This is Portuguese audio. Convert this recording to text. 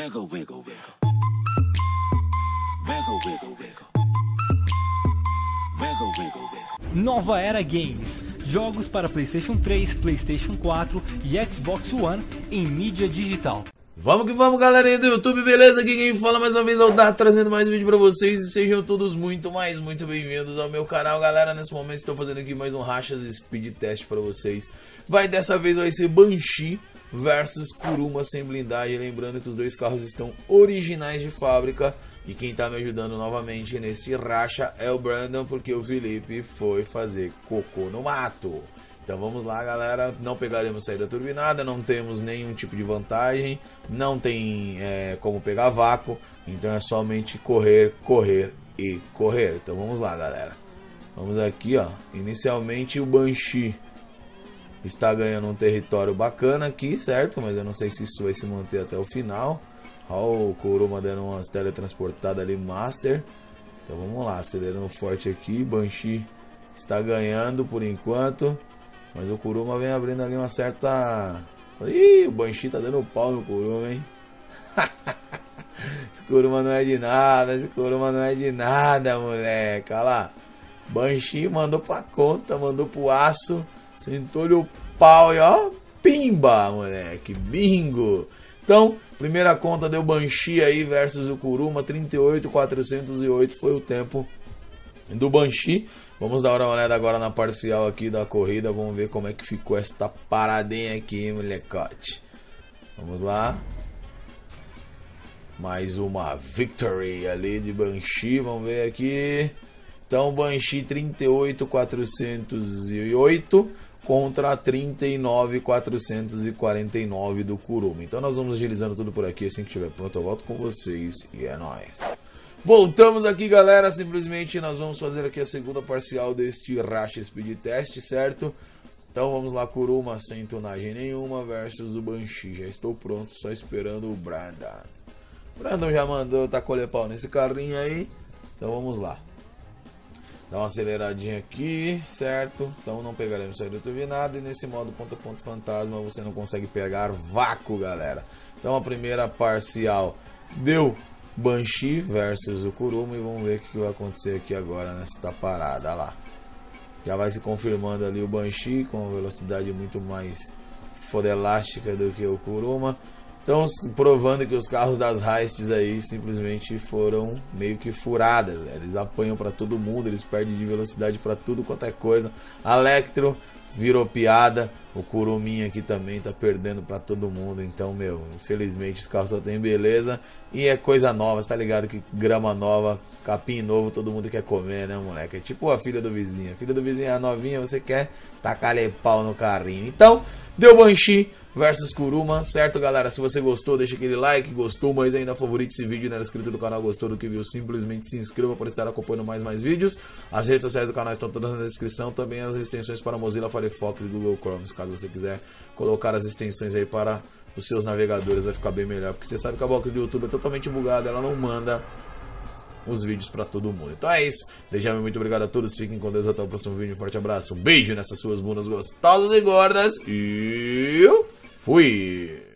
Wiggle, wiggle, wiggle. Wiggle, wiggle, wiggle. Wiggle, wiggle, wiggle. Nova Era Games. Jogos para PlayStation 3, PlayStation 4 e Xbox One em mídia digital. Vamos que vamos, galerinha do YouTube, beleza? Aqui quem fala mais uma vez é o Dar, trazendo mais um vídeo pra vocês. E sejam todos muito bem-vindos ao meu canal, galera. Nesse momento estou fazendo aqui mais um Rachas Speed Test pra vocês. Dessa vez vai ser Banshee versus Kuruma sem blindagem. Lembrando que os dois carros estão originais de fábrica. E quem tá me ajudando novamente nesse racha é o Brandon, porque o Felipe foi fazer cocô no mato. Então vamos lá, galera, não pegaremos saída turbinada, não temos nenhum tipo de vantagem, não tem como pegar vácuo, então é somente correr, correr e correr. Então vamos lá, galera, vamos aqui, ó. Inicialmente o Banshee está ganhando um território bacana aqui, certo? Mas eu não sei se isso vai se manter até o final. Ó, o Kuruma dando umas teletransportadas ali, Master. Então vamos lá, acelerando forte aqui, Banshee está ganhando por enquanto. Mas o Kuruma vem abrindo ali uma certa... Ih, o Banshee tá dando pau no Kuruma, hein? Esse Kuruma não é de nada, esse Kuruma não é de nada, moleque. Olha lá. Banshee mandou pra conta, mandou pro aço. Sentou-lhe o pau e ó, pimba, moleque. Bingo. Então, primeira conta deu Banshee aí versus o Kuruma. 38.408 foi o tempo do Banshee. Vamos dar uma olhada agora na parcial aqui da corrida. Vamos ver como é que ficou esta paradinha aqui, hein, molecote. Vamos lá. Mais uma victory ali de Banshee. Vamos ver aqui. Então Banshee 38.408 contra 39.449 do Kuruma. Então nós vamos agilizando tudo por aqui. Assim que estiver pronto eu volto com vocês. E é nóis. Voltamos aqui, galera, simplesmente nós vamos fazer aqui a segunda parcial deste Racha Speed Test, certo? Então vamos lá, Kuruma, sem tonagem nenhuma, versus o Banshee. Já estou pronto, só esperando o Brandon. Brandon já mandou tacolher pau nesse carrinho aí, então vamos lá. Dá uma aceleradinha aqui, certo? Então não pegaremos saída turbinada e nesse modo ponto a ponto fantasma você não consegue pegar vácuo, galera. Então a primeira parcial deu Banshee versus o Kuruma e vamos ver o que vai acontecer aqui agora nesta parada. Olha lá, já vai se confirmando ali o Banshee com uma velocidade muito mais fodelástica do que o Kuruma. Então provando que os carros das heists aí simplesmente foram meio que furadas, né? Eles apanham para todo mundo, eles perdem de velocidade para tudo quanto é coisa. Electro virou piada, o Kuruminha aqui também tá perdendo pra todo mundo. Então, meu, infelizmente os carros só tem beleza e é coisa nova, você tá ligado que grama nova, capim novo, todo mundo quer comer, né, moleque? É tipo a filha do vizinho. A filha do vizinho é novinha, você quer tacar-lhe pau no carrinho. Então, deu Banshee versus Kuruma, certo, galera? Se você gostou, deixa aquele like, gostou, mas ainda favorite esse vídeo, não era inscrito do canal, gostou do que viu, simplesmente se inscreva para estar acompanhando mais vídeos. As redes sociais do canal estão todas na descrição, também as extensões para Mozilla, Firefox e Google Chrome, caso você quiser colocar as extensões aí para os seus navegadores, vai ficar bem melhor, porque você sabe que a box do YouTube é totalmente bugada, ela não manda os vídeos para todo mundo. Então é isso, deixar-me muito obrigado a todos, fiquem com Deus, até o próximo vídeo, um forte abraço, um beijo nessas suas bundas gostosas e gordas e fui!